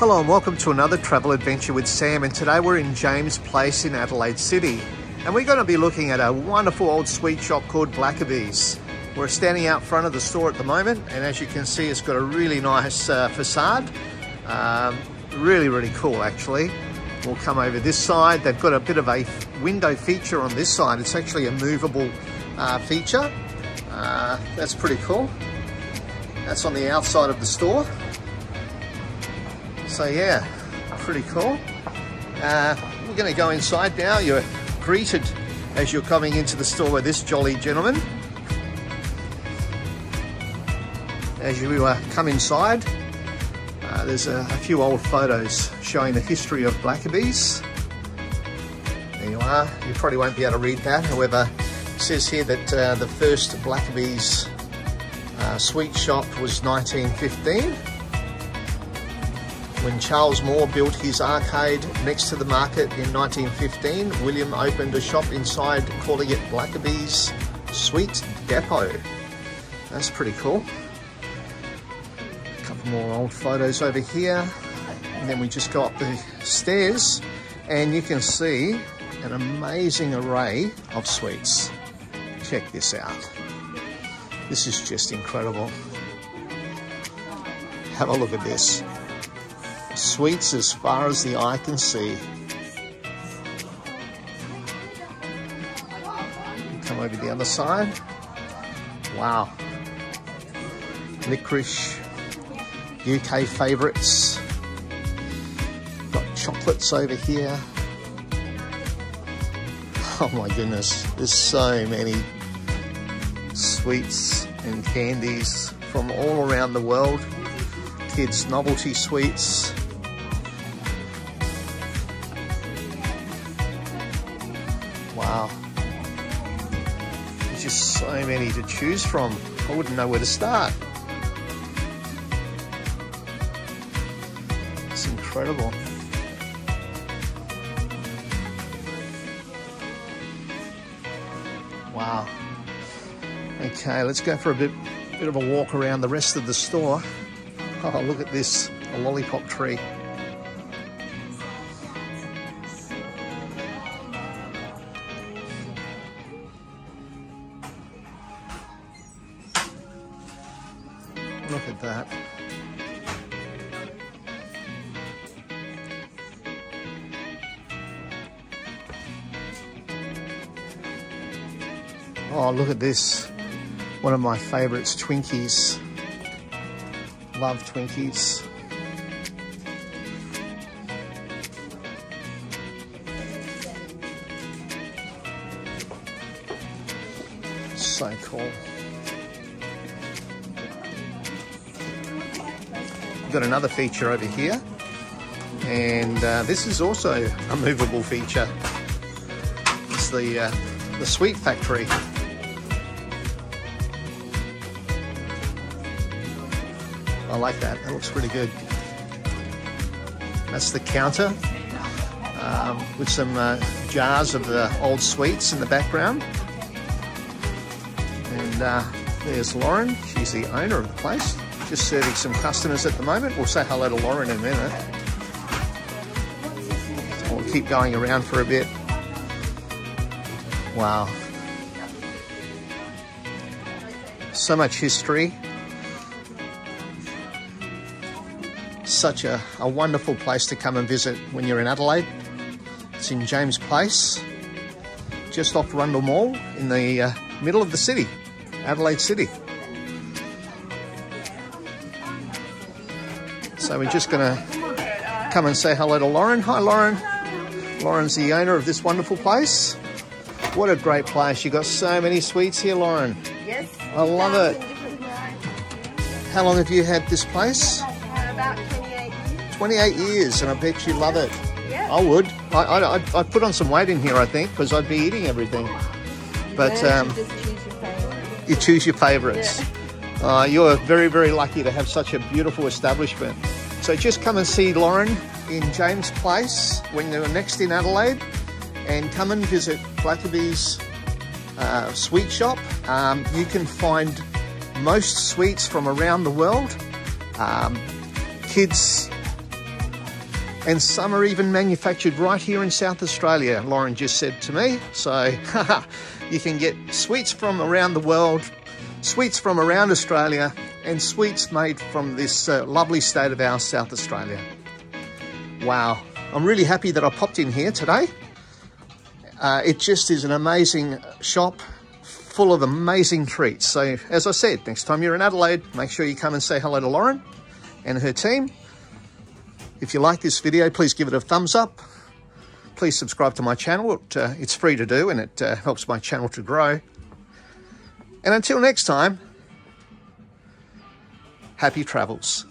Hello and welcome to another travel adventure with Sam, and today we're in James Place in Adelaide City, and we're going to be looking at a wonderful old sweet shop called Blackeby's. We're standing out front of the store at the moment, and as you can see it's got a really nice facade, really cool actually. We'll come over this side. They've got a bit of a window feature on this side. It's actually a movable feature. That's pretty cool. That's on the outside of the store. So yeah, pretty cool. We're going to go inside now. You're greeted as you're coming into the store with this jolly gentleman. As you come inside, there's a few old photos showing the history of Blackeby's. There you are. You probably won't be able to read that. However, it says here that the first Blackeby's sweet shop was 1915. When Charles Moore built his arcade next to the market in 1915, William opened a shop inside, calling it Blackeby's Sweet Depot. That's pretty cool. A couple more old photos over here. And then we just go up the stairs and you can see an amazing array of sweets. Check this out. This is just incredible. Have a look at this. Sweets as far as the eye can see. Come over the other side. Wow. Licorice, UK favourites. Got chocolates over here. Oh my goodness, there's so many sweets and candies from all around the world. Kids' novelty sweets. Wow, there's just so many to choose from. I wouldn't know where to start. It's incredible. Wow. Okay, let's go for a bit of a walk around the rest of the store. Oh, look at this, a lollipop tree. Look at that. Oh, look at this. One of my favorites, Twinkies. Love Twinkies. So cool. Got another feature over here, and this is also a movable feature. It's the sweet factory. I like that. That looks pretty good. That's the counter with some jars of the old sweets in the background. And there's Lauren. She's the owner of the place. Just serving some customers at the moment. We'll say hello to Lauren in a minute. So we'll keep going around for a bit. Wow. So much history. Such a wonderful place to come and visit when you're in Adelaide. It's in James Place, just off Rundle Mall in the middle of the city, Adelaide City. So we're just going to come and say hello to Lauren. Hi Lauren. Lauren's the owner of this wonderful place. What a great place. You've got so many sweets here, Lauren. Yes. I love it. How long have you had this place? About 28 years. 28 years, and I bet you love it. Yep. I would. I'd put on some weight in here, I think, because I'd be eating everything. But you choose your favourites. You choose your favourites. Yeah. You're very lucky to have such a beautiful establishment. So just come and see Lauren in James Place when you're next in Adelaide, and come and visit Blackeby's sweet shop. You can find most sweets from around the world. Kids and some are even manufactured right here in South Australia, Lauren just said to me. So you can get sweets from around the world, sweets from around Australia, and sweets made from this lovely state of ours, South Australia. Wow, I'm really happy that I popped in here today. It just is an amazing shop full of amazing treats. So as I said, next time you're in Adelaide, make sure you come and say hello to Lauren and her team. If you like this video, please give it a thumbs up. Please subscribe to my channel. It's free to do, and it helps my channel to grow. And until next time, happy travels.